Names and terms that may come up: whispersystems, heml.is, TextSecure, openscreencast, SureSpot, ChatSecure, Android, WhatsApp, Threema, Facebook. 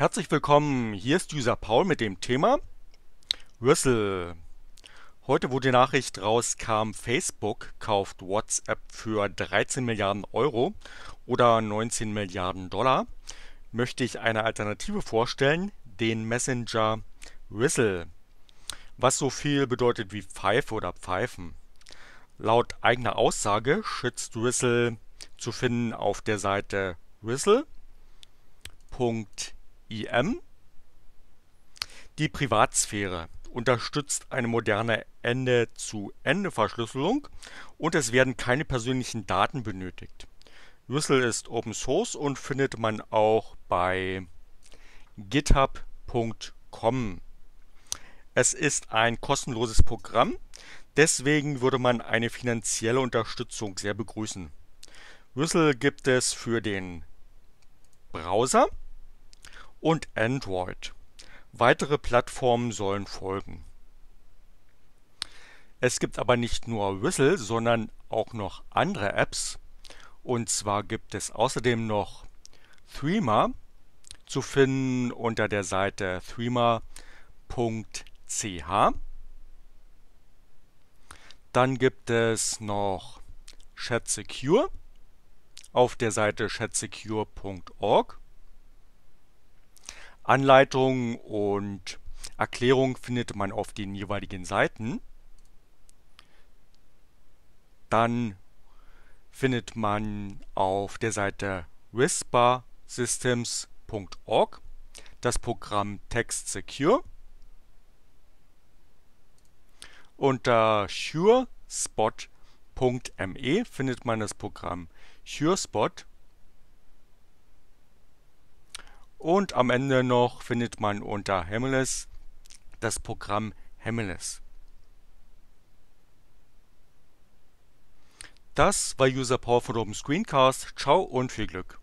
Herzlich willkommen, hier ist User Paul mit dem Thema Rüssel. Heute, wo die Nachricht rauskam, Facebook kauft WhatsApp für 13 Milliarden Euro oder 19 Milliarden Dollar, möchte ich eine Alternative vorstellen, den Messenger Rüssel, was so viel bedeutet wie Pfeife oder Pfeifen. Laut eigener Aussage schützt Rüssel zu finden auf der Seite rüssel.im. Die Privatsphäre unterstützt eine moderne Ende-zu-Ende-Verschlüsselung und es werden keine persönlichen Daten benötigt. Rüssel ist Open Source und findet man auch bei github.com. Es ist ein kostenloses Programm, deswegen würde man eine finanzielle Unterstützung sehr begrüßen. Rüssel gibt es für den Browser und Android. Weitere Plattformen sollen folgen. Es gibt aber nicht nur Rüssel, sondern auch noch andere Apps. Und zwar gibt es außerdem noch Threema zu finden unter der Seite threema.ch. Dann gibt es noch ChatSecure auf der Seite chatsecure.org. Anleitungen und Erklärungen findet man auf den jeweiligen Seiten. Dann findet man auf der Seite whispersystems.org das Programm TextSecure. Unter SureSpot.me findet man das Programm SureSpot. Und am Ende noch findet man unter heml.is das Programm heml.is. Das war User Paul von Open Screencast. Ciao und viel Glück.